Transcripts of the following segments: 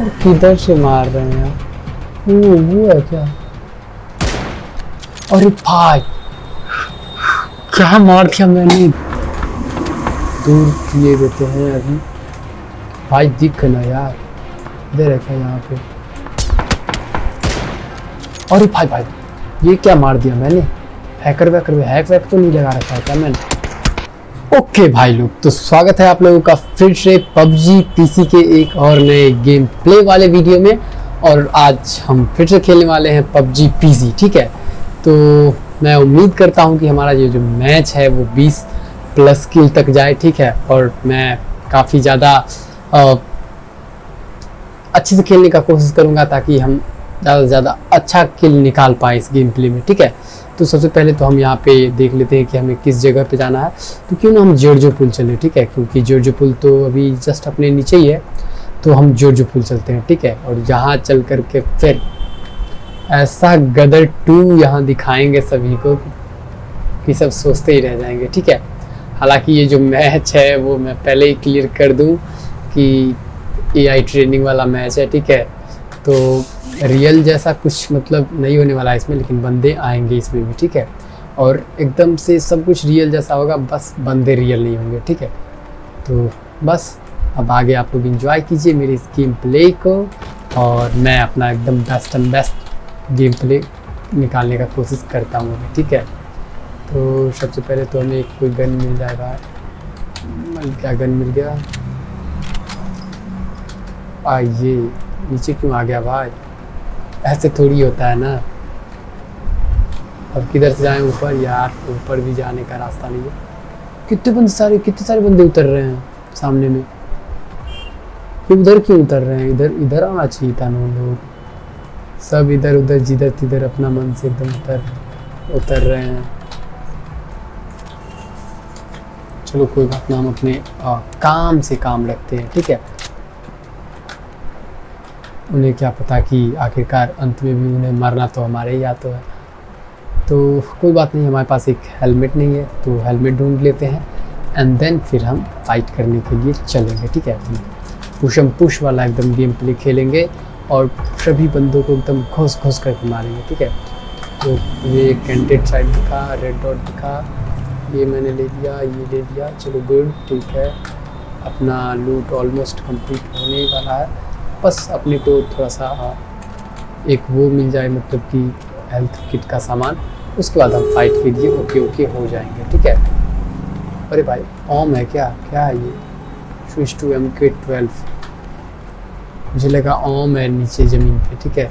और किधर से मार रहे हैं यार। वो है क्या? अरे भाई क्या मार दिया मैंने। दूर किए देते हैं अभी भाई, दिख ना यार इधर है क्या यहाँ पे। अरे भाई भाई ये क्या मार दिया मैंने। हैकर वैकर हैक तो नहीं लगा रखा है क्या मैंने। ओके भाई लोग, तो स्वागत है आप लोगों का फिर से PUBG PC के एक और नए गेम प्ले वाले वीडियो में। और आज हम फिर से खेलने वाले हैं PUBG PC, ठीक है। तो मैं उम्मीद करता हूं कि हमारा ये जो मैच है वो 20 प्लस किल तक जाए, ठीक है। और मैं काफ़ी ज़्यादा अच्छे से खेलने का कोशिश करूंगा ताकि हम ज़्यादा से ज़्यादा अच्छा किल निकाल पाए इस गेम प्ले में, ठीक है। तो सबसे पहले तो हम यहाँ पे देख लेते हैं कि हमें किस जगह पे जाना है। तो क्यों ना हम जोर्जो पुल चलें, ठीक है, क्योंकि जोर्जो पुल तो अभी जस्ट अपने नीचे ही है। तो हम जोर्जो पुल चलते हैं, ठीक है। और यहाँ चल कर के फिर ऐसा गदर 2 यहाँ दिखाएंगे सभी को कि सब सोचते ही रह जाएंगे, ठीक है। हालाँकि ये जो मैच है वो मैं पहले ही क्लियर कर दूँ कि AI ट्रेनिंग वाला मैच है, ठीक है। तो रियल जैसा कुछ मतलब नहीं होने वाला है इसमें, लेकिन बंदे आएंगे इसमें भी, ठीक है। और एकदम से सब कुछ रियल जैसा होगा, बस बंदे रियल नहीं होंगे, ठीक है। तो बस अब आगे आप लोग इंजॉय कीजिए मेरे इस गेम प्ले को, और मैं अपना एकदम best and best game play निकालने का कोशिश करता हूँ, ठीक है। तो सबसे पहले तो हमें कोई गन मिल जाएगा। क्या गन मिल गया? आइए नीचे क्यों आ गया भाई? ऐसे थोड़ी होता है ना। अब किधर से जाएं ऊपर? यार ऊपर भी जाने का रास्ता नहीं है। कितने सारे बंदे उतर रहे हैं सामने में। उधर क्यों उतर रहे हैं? इधर आना चाहिए था ना। लोग सब इधर उधर जिधर तिधर अपना मन से एकदम उतर रहे हैं। चलो कोई बात ना, हम अपने काम से काम रखते हैं, ठीक है। उन्हें क्या पता कि आखिरकार अंत में भी उन्हें मरना तो हमारे ही हाथों है। तो कोई बात नहीं, हमारे पास एक हेलमेट नहीं है तो हेलमेट ढूंढ लेते हैं, एंड देन फिर हम फाइट करने के लिए चलेंगे, ठीक है। पुशम पुश वाला एकदम गेम प्ले खेलेंगे और सभी बंदों को एकदम घोस घोस करके मारेंगे, ठीक है। तो ये कैंटेड साइड दिखा, रेड डॉट दिखा, ये मैंने ले लिया, ये ले लिया, चलो गुड, ठीक है। अपना लूट ऑलमोस्ट कम्प्लीट होने वाला है, बस अपने को थोड़ा सा एक वो मिल जाए मतलब कि हेल्थ किट का सामान, उसके बाद हम फाइट के लिए ओके हो जाएंगे, ठीक है। अरे भाई ओम है क्या? क्या है ये? Switch to MK12। मुझे लगा ओम है नीचे ज़मीन पे, ठीक है।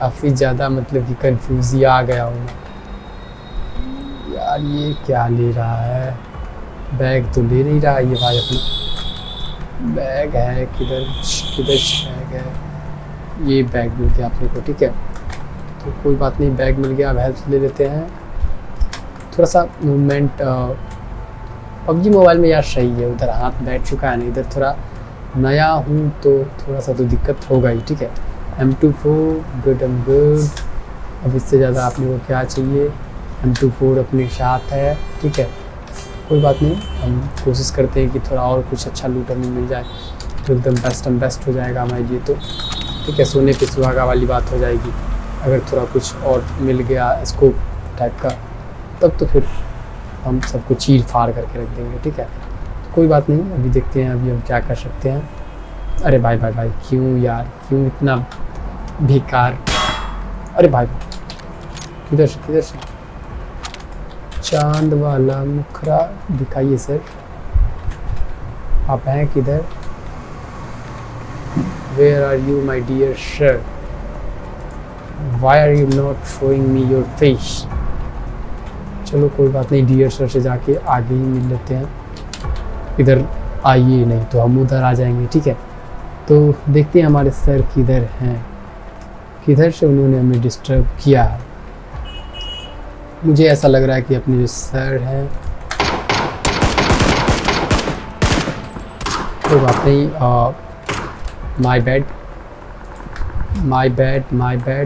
काफ़ी ज़्यादा मतलब कि कन्फ्यूज़ आ गया हूँ यार। ये क्या ले रहा है? बैग तो ले नहीं रहा ये भाई। अपना बैग है किधर बैग है? ये बैग मिल गया आपने को, ठीक है। तो कोई बात नहीं, बैग मिल गया, अब हेल्थ ले लेते हैं। थोड़ा सा मूवमेंट PUBG मोबाइल में यार सही है, उधर हाथ बैठ चुका है ना, इधर थोड़ा नया हूँ तो थोड़ा सा तो दिक्कत होगा ही, ठीक है। M24 good M good. अब इससे ज़्यादा आपने को क्या चाहिए? M24 अपने साथ है, ठीक है। कोई बात नहीं, हम कोशिश करते हैं कि थोड़ा और कुछ अच्छा लूट हमें मिल जाए तो एकदम बेस्ट एंड बेस्ट हो जाएगा हमारे लिए, तो ठीक है। सोने पे सुहागा वाली बात हो जाएगी अगर थोड़ा कुछ और मिल गया स्कोप टाइप का, तब तो फिर हम सबको चीर फाड़ करके रख देंगे, ठीक है। तो कोई बात नहीं, अभी देखते हैं अभी हम क्या कर सकते हैं। अरे भाई भाई भाई क्यों यार, क्यों इतना बेकार? अरे भाई किधर से चांद वाला मुखरा दिखाइए सर, आप हैं किधर? Where are you my dear sir, why are you not showing me your face? चलो कोई बात नहीं, डियर सर से जाके आगे ही मिल लेते हैं। इधर आइए नहीं तो हम उधर आ जाएंगे, ठीक है। तो देखते हैं हमारे सर किधर हैं, किधर से उन्होंने हमें डिस्टर्ब किया। मुझे ऐसा लग रहा है कि अपने जो सर हैं, कोई बात नहीं, my bad,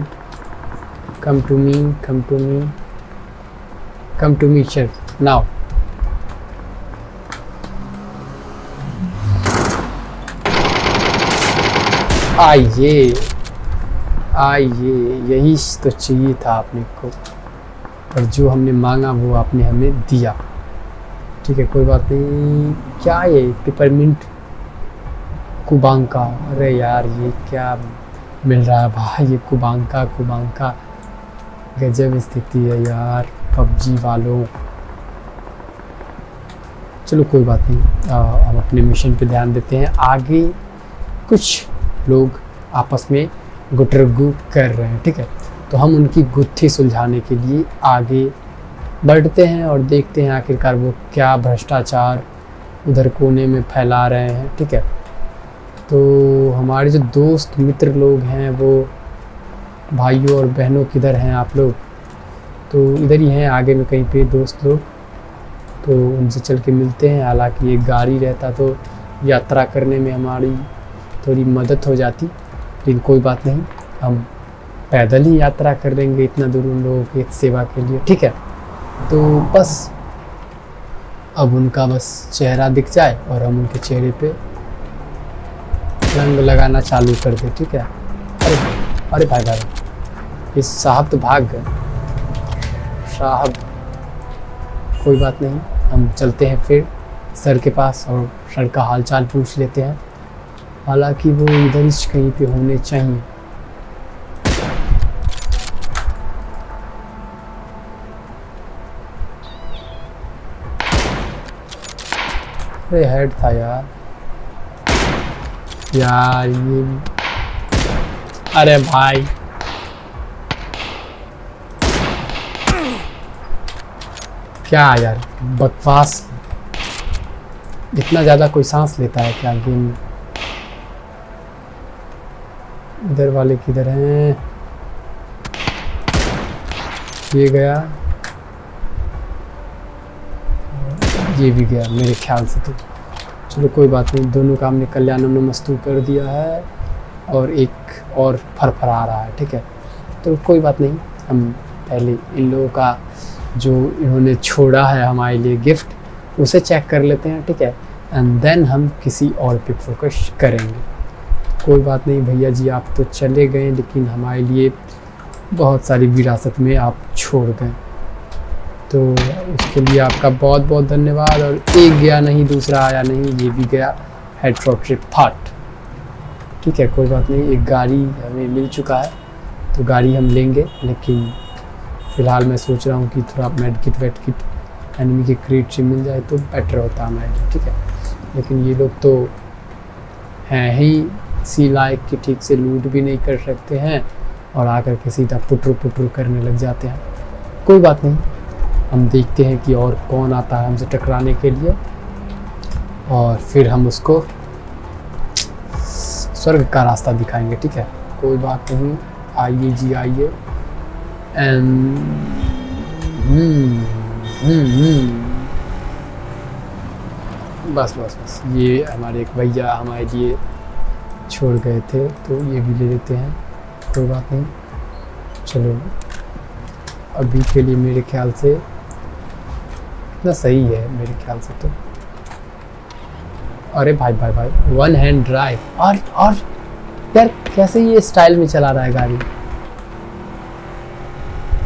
come to me sir now. आइए आइए, यही तो चाहिए था आपने को, और जो हमने मांगा वो आपने हमें दिया। ठीक है, कोई बात नहीं। क्या ये पेपरमिंट कुबांका, अरे यार ये क्या मिल रहा है भाई, ये कुबांका कुबांका, गजब स्थिति है यार पबजी वालों। चलो कोई बात नहीं, हम अपने मिशन पे ध्यान देते हैं। आगे कुछ लोग आपस में गुटरगु कर रहे हैं, ठीक है, तो हम उनकी गुत्थी सुलझाने के लिए आगे बढ़ते हैं और देखते हैं आखिरकार वो क्या भ्रष्टाचार उधर कोने में फैला रहे हैं। ठीक है, तो हमारे जो दोस्त मित्र लोग हैं वो भाइयों और बहनों किधर हैं आप लोग? तो इधर ही हैं आगे में कहीं पे दोस्त लोग, तो उनसे चल के मिलते हैं। हालांकि ये गाड़ी रहता तो यात्रा करने में हमारी थोड़ी मदद हो जाती, लेकिन कोई बात नहीं, हम पैदल ही यात्रा कर देंगे इतना दूर उन लोगों की सेवा के लिए। ठीक है, तो बस अब उनका बस चेहरा दिख जाए और हम उनके चेहरे पे रंग लगाना चालू कर दे। ठीक है, अरे भाई भाई ये साहब तो भाग गए साहब। कोई बात नहीं, हम चलते हैं फिर सर के पास और सर का हालचाल पूछ लेते हैं। हालांकि वो इधर ही कहीं पे होने चाहिए। अरे हेड था यार, यार ये, अरे भाई क्या यार बकवास, इतना ज़्यादा कोई सांस लेता है क्या गेम में? इधर वाले किधर हैं? ये गया, ये भी गया मेरे ख्याल से। तो चलो कोई बात नहीं, दोनों काम ने कल्याणम ने मस्तू कर दिया है और एक और फरफरा रहा है। ठीक है, तो कोई बात नहीं, हम पहले इन लोगों का जो इन्होंने छोड़ा है हमारे लिए गिफ्ट उसे चेक कर लेते हैं। ठीक है, एंड देन हम किसी और पे फोकस करेंगे। कोई बात नहीं भैया जी, आप तो चले गए लेकिन हमारे लिए बहुत सारी विरासत में आप छोड़ गए, तो उसके लिए आपका बहुत बहुत धन्यवाद। और एक गया नहीं, दूसरा आया नहीं, ये भी गया, हेडशॉट से फट। ठीक है, कोई बात नहीं, एक गाड़ी हमें मिल चुका है तो गाड़ी हम लेंगे, लेकिन फ़िलहाल मैं सोच रहा हूँ कि थोड़ा मेडकिट वेडकिट एनिमी के क्रेट से मिल जाए तो बेटर होता हमारे लिए। ठीक है, लेकिन ये लोग तो हैं ही इसी लायक कि ठीक से लूट भी नहीं कर सकते हैं और आकर के सीधा पुटरू पुटरू करने लग जाते हैं। कोई बात नहीं, हम देखते हैं कि और कौन आता है हमसे टकराने के लिए और फिर हम उसको स्वर्ग का रास्ता दिखाएंगे। ठीक है, कोई बात नहीं, आइए जी आइए। एंड बस बस बस, ये हमारे एक भैया हमारे लिए छोड़ गए थे तो ये भी ले लेते हैं, कोई बात नहीं। चलो अभी के लिए मेरे ख्याल से ना सही है मेरे ख्याल से तो। अरे भाई भाई भाई, वन हैंड ड्राइव और यार कैसे ये स्टाइल में चला रहा है गाड़ी,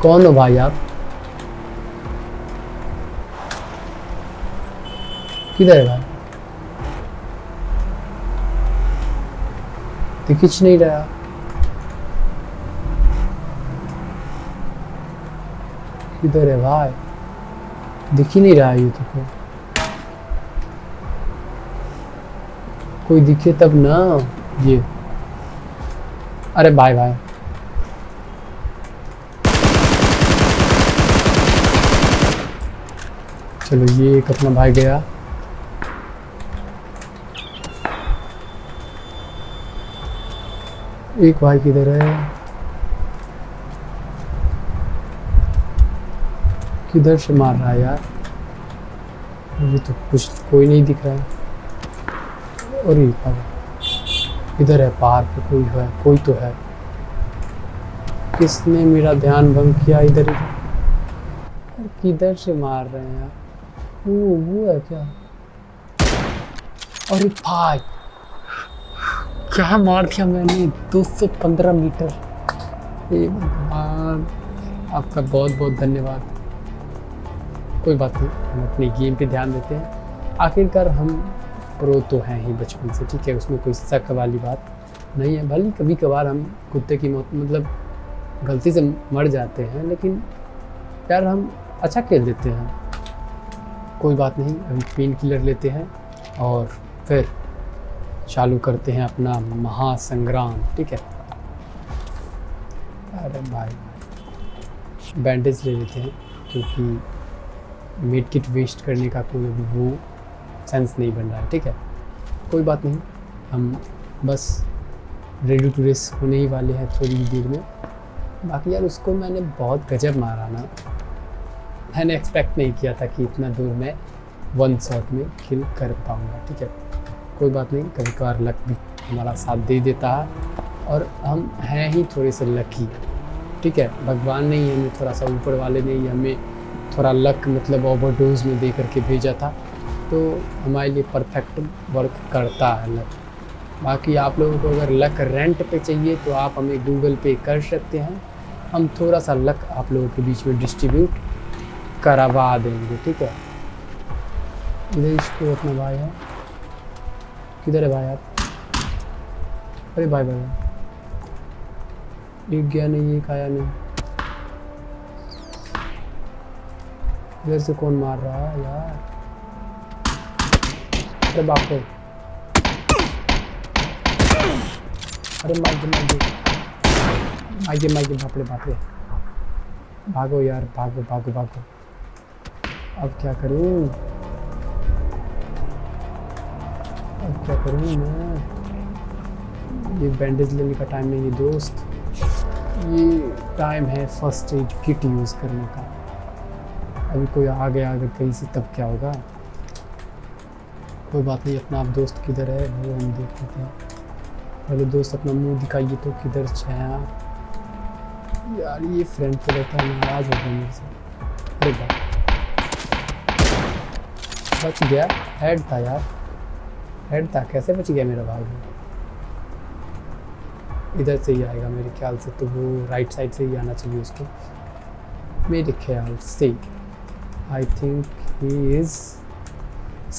कौन हो भाई आप? किधर है भाई? दिख नहीं रहा। किधर है भाई? दिख ही नहीं रहा है, ये तो कोई दिखे तब ना ये। अरे भाई भाई, चलो ये एक अपना भाई गया। एक भाई किधर है? किधर से मार रहा है यार? मुझे तो कुछ कोई नहीं दिख रहा है। और इधर है पहाड़ पे कोई है, कोई तो है। किसने मेरा ध्यान भंग किया? इधर इधर किधर से मार रहे हैं यार? वो है क्या? और भाई क्या मार दिया मैंने, 215 मीटर। ये भगवान, आपका बहुत बहुत धन्यवाद। कोई बात नहीं, हम अपनी गेम पे ध्यान देते हैं। आखिरकार हम प्रो तो हैं ही बचपन से, ठीक है, उसमें कोई शक वाली बात नहीं है। भले कभी कभार हम कुत्ते की मौत मतलब गलती से मर जाते हैं, लेकिन यार हम अच्छा खेल देते हैं। कोई बात नहीं, हम पेन किलर लेते हैं और फिर चालू करते हैं अपना महासंग्राम, ठीक है। अरे भाई, बैंडेज ले लेते हैं क्योंकि मेड किट वेस्ट करने का कोई वो सेंस नहीं बन रहा है, ठीक है। कोई बात नहीं, हम बस रेडी टू रेस होने ही वाले हैं थोड़ी देर में। बाकी यार उसको मैंने बहुत गजब मारा ना, मैंने एक्सपेक्ट नहीं किया था कि इतना दूर मैं वन शॉट में किल कर पाऊँगा, ठीक है। कोई बात नहीं, कभी कभार लक भी हमारा साथ दे देता है और हम हैं ही थोड़े से लकी, ठीक है। भगवान ने ही हमें थोड़ा सा, ऊपर वाले ने ही हमें थोड़ा लक मतलब ओवरडोज में दे करके भेजा था, तो हमारे लिए परफेक्ट वर्क करता है लक। बाकी आप लोगों को अगर लक रेंट पे चाहिए तो आप हमें गूगल पे कर सकते हैं, हम थोड़ा सा लक आप लोगों के बीच में डिस्ट्रीब्यूट करवा देंगे, ठीक है। इधर इसको अपना भाई है, किधर है भाई आप? अरे भाई भाई एक गया नहीं, एक आया नहीं। इधर से कौन मार रहा है यार? अरे बाप रे, अरे मार दे, बापरे। भागो यार, भागो। अब क्या करूं मैं? ये बैंडेज लेने का टाइम नहीं है दोस्त, ये टाइम है फर्स्ट एड किट यूज़ करने का। अभी कोई आ गया अगर कहीं से तब क्या होगा? कोई बात नहीं, अपना आप दोस्त किधर है वो हम देख लेते हैं। पहले दोस्त अपना मुंह दिखाइए तो किधर से है यार? ये फ्रेंड पे रहता है, नाराज हो गया मेरे से। अरे भाई बच गया, हेड था यार, हेड था, कैसे बच गया मेरा भाई? इधर से ही आएगा मेरे ख्याल से, तो वो राइट साइड से ही आना चाहिए उसको मेरे ख्याल से। I think he is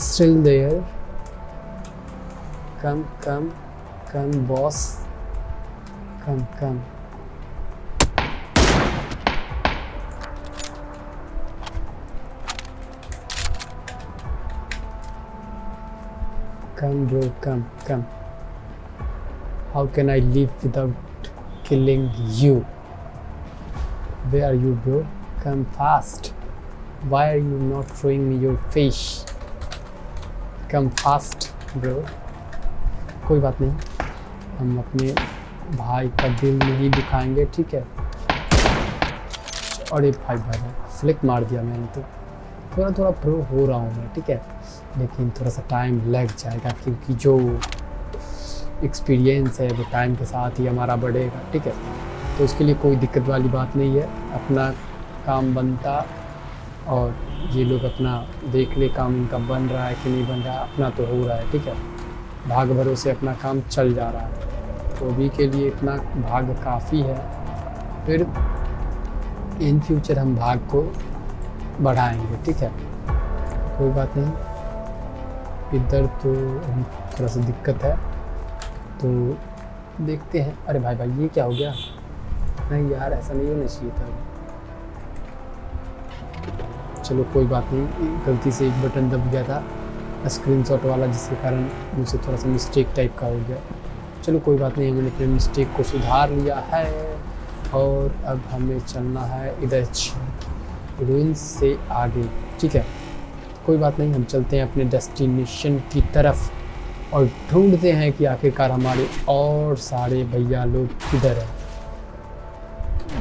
still there. Come boss, come. Come bro. How can I live without killing you? Where are you bro? Come fast. Why are you not throwing me your fish? Come fast bro. कोई बात नहीं, हम अपने भाई का दिल नहीं दिखाएंगे, ठीक है। और एक भाई फ्लिक मार दिया मैंने, तो थोड़ा प्रो हो रहा हूँ मैं, ठीक है, लेकिन थोड़ा सा टाइम लग जाएगा क्योंकि जो एक्सपीरियंस है वो टाइम के साथ ही हमारा बढ़ेगा, ठीक है। तो उसके लिए कोई दिक्कत वाली बात नहीं है, अपना काम बनता और ये लोग अपना देख ले काम इनका बन रहा है कि नहीं बन रहा, अपना तो हो रहा है, ठीक है। भाग भरोसे अपना काम चल जा रहा है, तो अभी के लिए इतना भाग काफ़ी है। फिर इन फ्यूचर हम भाग को बढ़ाएंगे, ठीक है। कोई बात नहीं, इधर तो अभी थोड़ा सा दिक्कत है, तो देखते हैं। अरे भाई भाई ये क्या हो गया? नहीं यार, ऐसा नहीं होना चाहिए था। चलो कोई बात नहीं, गलती से एक बटन दब गया था स्क्रीनशॉट वाला, जिसके कारण मुझसे थोड़ा सा मिस्टेक टाइप का हो गया। चलो कोई बात नहीं, हमने अपने मिस्टेक को सुधार लिया है और अब हमें चलना है इधर रूइन से आगे, ठीक है। कोई बात नहीं, हम चलते हैं अपने डेस्टिनेशन की तरफ और ढूंढते हैं कि आखिरकार हमारे और सारे भैया लोग किधर हैं।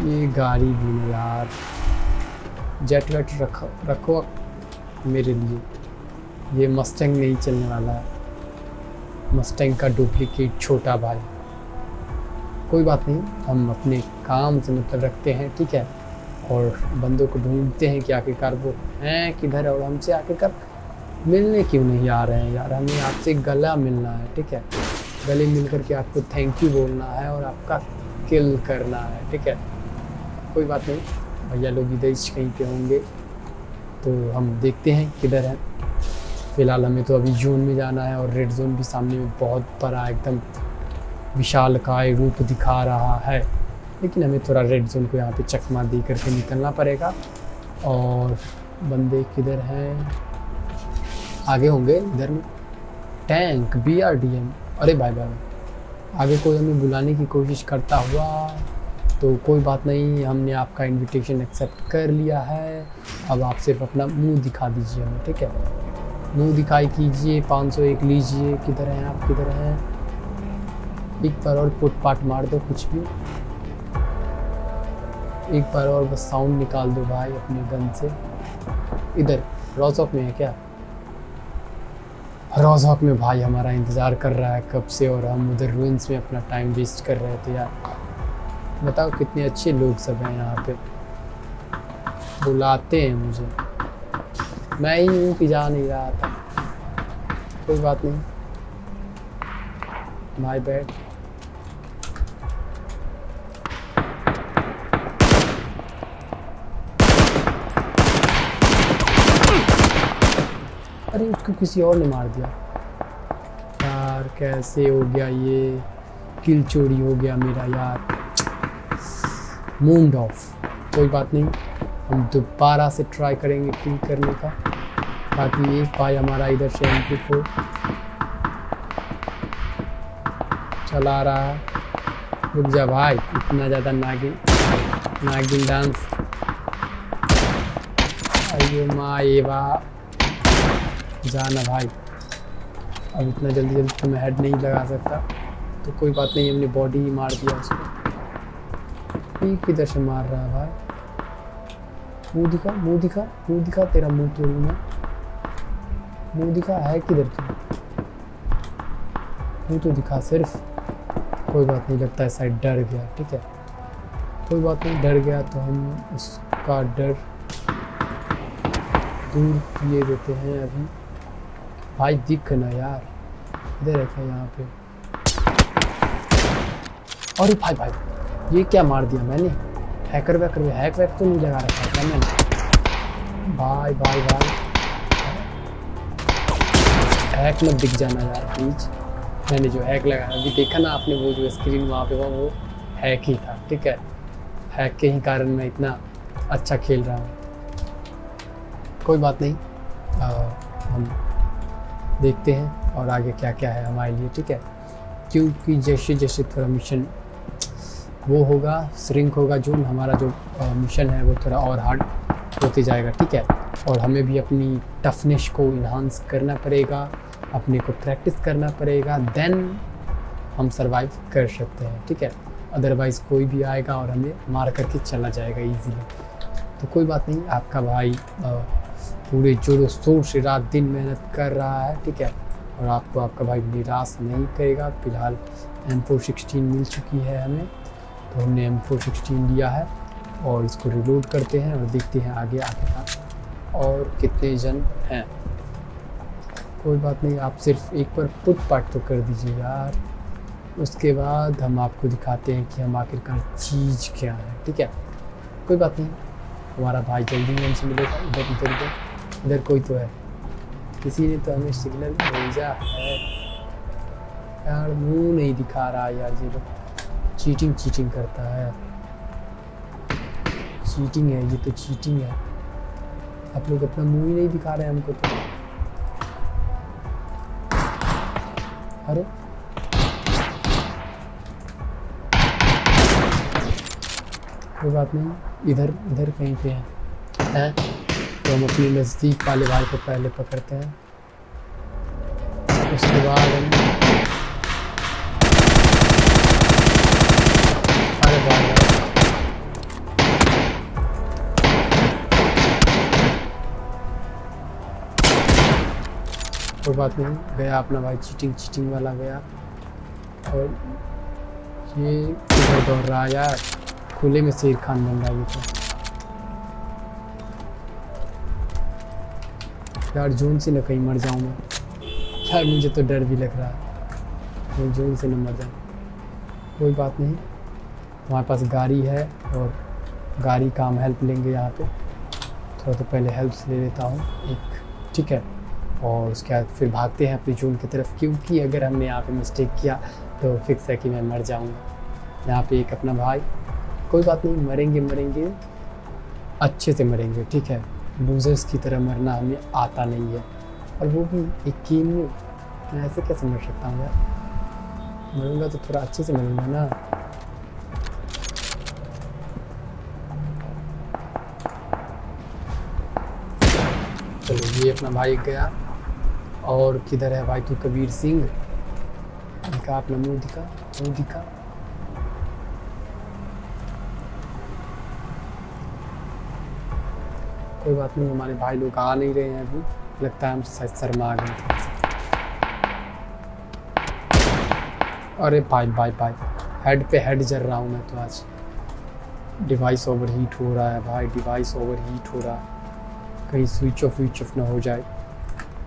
ये गाड़ी भी नहीं यार, जेट वेट रखो मेरे लिए, ये मस्टैंग नहीं चलने वाला है, मस्टैंग का डुप्लीकेट छोटा भाई। कोई बात नहीं, हम अपने काम से मतलब रखते हैं, ठीक है, और बंदों को ढूंढते हैं कि आखिरकार वो हैं किधर और हमसे आखिरकार मिलने क्यों नहीं आ रहे हैं। यार हमें आपसे गला मिलना है, ठीक है। गले मिल करके आपको थैंक यू बोलना है और आपका किल करना है। ठीक है, कोई बात नहीं, भैया लोग इधर कहीं पे होंगे तो हम देखते हैं किधर है। फ़िलहाल हमें तो अभी जोन में जाना है और रेड जोन भी सामने में बहुत बड़ा एकदम विशालकाय रूप दिखा रहा है, लेकिन हमें थोड़ा रेड जोन को यहाँ पे चकमा दे करके निकलना पड़ेगा। और बंदे किधर हैं, आगे होंगे इधर में। टैंक BRDM, अरे भाई भाई, आगे कोई हमें बुलाने की कोशिश करता हुआ, तो कोई बात नहीं, हमने आपका इनविटेशन एक्सेप्ट कर लिया है। अब आप सिर्फ अपना मुंह दिखा दीजिए हमें, ठीक है, मुंह दिखाई कीजिए। 501 लीजिए। किधर हैं आप, किधर हैं? एक बार और फुटपाट मार दो, कुछ भी एक बार और बस साउंड निकाल दो भाई अपने गन से। इधर रॉजॉक में है क्या? रॉजॉक में भाई हमारा इंतज़ार कर रहा है कब से, और हम उधर रूइंस में अपना टाइम वेस्ट कर रहे थे। यार बताओ कितने अच्छे लोग सब हैं यहाँ पे, बुलाते हैं मुझे, मैं ही हूँ कि जा नहीं रहा था। कोई बात नहीं, माय बैड। अरे उसको किसी और ने मार दिया यार, कैसे हो गया ये? किल चोरी हो गया मेरा यार, मूड ऑफ। कोई बात नहीं, हम दोबारा से ट्राई करेंगे किल करने का। बाकी एक भाई हमारा इधर से M4 चला रहा है। रुक जा भाई, इतना ज़्यादा नागिन डांस, अरे माँ ये वाह जाना भाई। अब इतना जल्दी जल्दी तो मैं हेड नहीं लगा सकता, तो कोई बात नहीं, हमने बॉडी ही मार दिया उसको। ये किधर से मार रहा है भाई? मुँह दिखा, मुँह दिखा, मुँह दिखा, तेरा मुँह तोड़ू मैं, मुँह दिखा। है किधर तू? मुँह तो दिखा सिर्फ। कोई बात नहीं, लगता है शायद डर गया। ठीक है, कोई बात नहीं, डर गया तो हम उसका डर दूर किए देते हैं अभी। भाई दिख ना यार, इधर रखा है यहाँ पे। अरे भाई भाई ये क्या मार दिया मैंने? हैकर वैकर, हैक वैक तो नहीं लगा रखा था मैंने। भाई भाई भाई हैक मत दिख जाना यार प्लीज। मैंने जो हैक लगाया अभी देखा ना आपने, वो जो स्क्रीन वहाँ पे वो हैक ही था। ठीक है, हैक के ही कारण मैं इतना अच्छा खेल रहा हूँ। कोई बात नहीं, हम देखते हैं और आगे क्या क्या है हमारे लिए। ठीक है, क्योंकि जैसे जैसे थोड़ा मिशन वो होगा, श्रिंक होगा जोन, हमारा जो मिशन है वो थोड़ा और हार्ड होते जाएगा। ठीक है, और हमें भी अपनी टफनेस को इन्हांस करना पड़ेगा, अपने को प्रैक्टिस करना पड़ेगा, देन हम सर्वाइव कर सकते हैं। ठीक है, अदरवाइज़ कोई भी आएगा और हमें मार करके चला जाएगा ईजीली। तो कोई बात नहीं, आपका भाई पूरे जोरों शोर से रात दिन मेहनत कर रहा है। ठीक है, और आपको आपका भाई निराश नहीं करेगा। फिलहाल M416 मिल चुकी है हमें, तो हमने M416 लिया है और इसको रिलोड करते हैं और देखते हैं आगे आखिरकार और कितने जन हैं। कोई बात नहीं, आप सिर्फ एक बार फुटपाट तो कर दीजिए यार, उसके बाद हम आपको दिखाते हैं कि हम आखिरकार चीज़ क्या है। ठीक है, कोई बात नहीं, हमारा भाई जल्दी में हमसे मिलेगा। इधर इधर इधर इधर कोई तो है, किसी ने तो हमें सिग्नल भेजा है यार। मुंह नहीं दिखा रहा यार, ये तो चीटिंग करता है, चीटिंग है ये तो, चीटिंग है। आप लोग अपना मुंह ही नहीं दिखा रहे हमको तो। अरे कोई बात नहीं, इधर इधर कहीं पे है तो हम अपने नज़दीक वाले भाई को पहले पकड़ते हैं, उसके बाद हम। अरे भाई कोई बात नहीं, गया अपना भाई, चीटिंग वाला गया। और ये किधर दौड़ रहा यार, खुले में शेर खान बन रहा है तो यार, जोन से ना कहीं मर जाऊँ मैं यार, मुझे तो डर भी लग रहा है। वो जोन से न मर जाए। कोई बात नहीं, हमारे पास गाड़ी है और गाड़ी का हम हेल्प लेंगे यहाँ पे। थोड़ा तो पहले हेल्प्स ले लेता हूँ एक, ठीक है, और उसके बाद फिर भागते हैं अपनी जोन की तरफ, क्योंकि अगर हमने यहाँ पे मिस्टेक किया तो फिक्स है कि मैं मर जाऊँगा। यहाँ पे एक अपना भाई, कोई बात नहीं, मरेंगे अच्छे से मरेंगे, ठीक है। लूजर्स की तरह मरना हमें आता नहीं है, और वो भी एक गेम में। मैं ऐसे कैसे मर सकता हूँ यार, मरूँगा तो थोड़ा अच्छे से मरूँगा ना। चलो ये अपना भाई गया, और किधर है भाई तू? कबीर सिंह दिखा, अपना मुँह दिखा, मुँह दिखा। कोई बात नहीं, हमारे भाई लोग आ नहीं रहे हैं अभी, लगता है हम शायद शर्मा गए। अरे भाई भाई भाई, हेड पे हेड जल रहा हूँ मैं तो आज। डिवाइस ओवर हीट हो रहा है भाई, डिवाइस ओवर हीट हो रहा है, कहीं स्विच ऑफ ना हो जाए,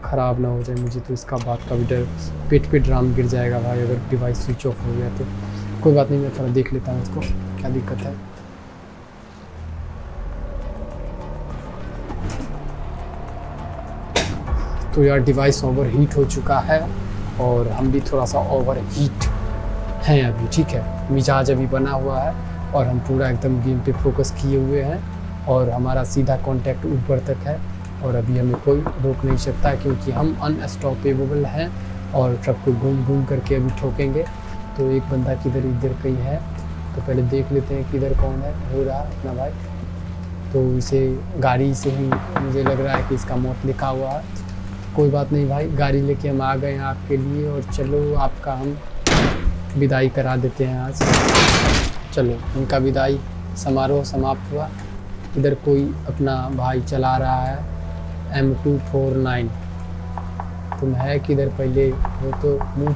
ख़राब ना हो जाए। मुझे तो इसका बात का भी डर, पेट पे ड्राम गिर जाएगा भाई अगर डिवाइस स्विच ऑफ हो गया तो। कोई बात नहीं, मैं थोड़ा देख लेता हूँ इसको, क्या दिक्कत है। तो यार डिवाइस ओवर हीट हो चुका है, और हम भी थोड़ा सा ओवर हीट हैं अभी, ठीक है। मिजाज अभी बना हुआ है और हम पूरा एकदम गेम पे फोकस किए हुए हैं, और हमारा सीधा कांटेक्ट ऊपर तक है, और अभी हमें कोई रोक नहीं सकता क्योंकि हम अनस्टॉपेबल हैं। और ट्रक को घूम करके अभी ठोकेंगे। तो एक बंदा किधर इधर कहीं है, तो पहले देख लेते हैं किधर कौन है। हो रहा अपना भाई, तो इसे गाड़ी से ही मुझे लग रहा है कि इसका मौत लिखा हुआ है। कोई बात नहीं भाई, गाड़ी लेके हम आ गए हैं आपके लिए, और चलो आपका हम विदाई करा देते हैं आज। चलो उनका विदाई समारोह समाप्त हुआ। इधर कोई अपना भाई चला रहा है M249। तुम है किधर पहले वो तो? मुंह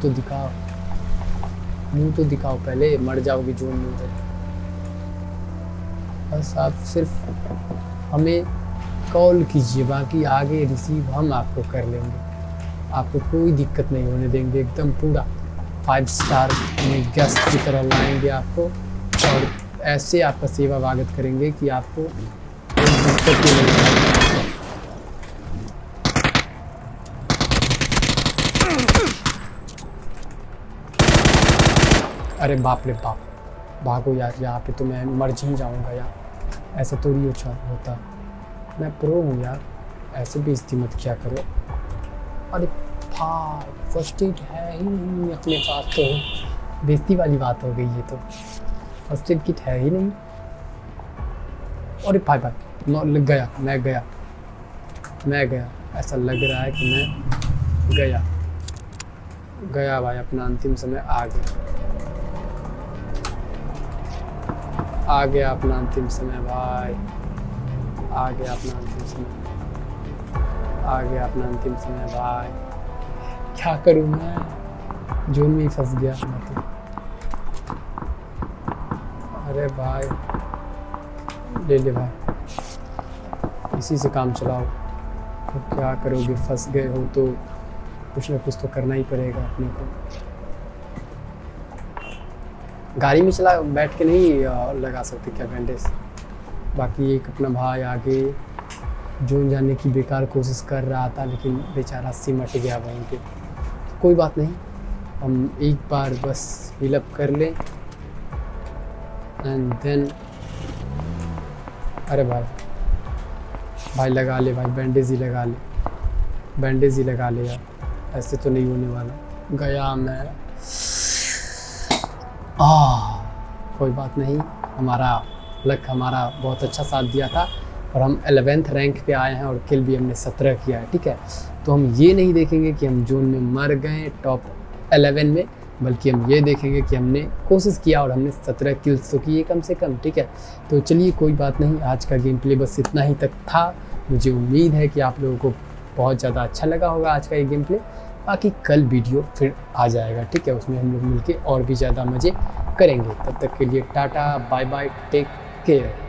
तो दिखाओ पहले, मर जाओगे जोन में उधर। बस आप सिर्फ हमें कॉल कीजिए, बाकी आगे रिसीव हम आपको कर लेंगे, आपको कोई दिक्कत नहीं होने देंगे। एकदम पूरा 5 स्टार में गेस्ट की तरह लाएंगे आपको, और ऐसे आपका सेवा स्वागत करेंगे कि आपको कोई दिक्कत नहीं होगी। अरे बाप रे बाप, भागो यार, यहाँ पे तो मैं मर ही जाऊँगा यार, ऐसा तो नहीं होता। मैं प्रो हूँ यार, ऐसे भी इस्ती मत क्या करो। अरे भाई फर्स्ट एड है ही नहीं अपने पास, तो बेइज्जती वाली बात हो गई ये तो। फर्स्ट एड किट है ही नहीं। अरे भाई भाई लग गया, मैं गया। ऐसा लग रहा है कि मैं गया भाई, अपना अंतिम समय आ गया अपना अंतिम समय भाई, आ गया अपना अंतिम समय भाई। क्या करूँ मैं, जोन में ही फंस गया मैं तो। अरे भाई ले ले भाई, इसी से काम चलाओ, तो क्या करोगे, फंस गए हो तो कुछ ना कुछ तो करना ही पड़ेगा अपने को। गाड़ी में चला बैठ के नहीं लगा सकते क्या बैंडेज? बाकी एक अपना भाई आगे जोन जाने की बेकार कोशिश कर रहा था, लेकिन बेचारा सिमट गया वहीं पे। कोई बात नहीं, हम एक बार बस फिलअप कर लें एंड देन। अरे भाई लगा ले भाई, बैंडेज ही लगा ले यार, ऐसे तो नहीं होने वाला। गया मैं, कोई बात नहीं, हमारा लक हमारा बहुत अच्छा साथ दिया था, और हम 11th रैंक पे आए हैं, और किल भी हमने 17 किया है, ठीक है। तो हम ये नहीं देखेंगे कि हम जोन में मर गए टॉप 11 में, बल्कि हम ये देखेंगे कि हमने कोशिश किया और हमने 17 किल्स तो किए कम से कम, ठीक है। तो चलिए कोई बात नहीं, आज का गेम प्ले बस इतना ही तक था। मुझे उम्मीद है कि आप लोगों को बहुत ज़्यादा अच्छा लगा होगा आज का ये गेम प्ले। बाकी कल वीडियो फिर आ जाएगा, ठीक है, उसमें हम लोग मिलकर और भी ज़्यादा मज़े करेंगे। तब तक के लिए Tata, bye bye, take care।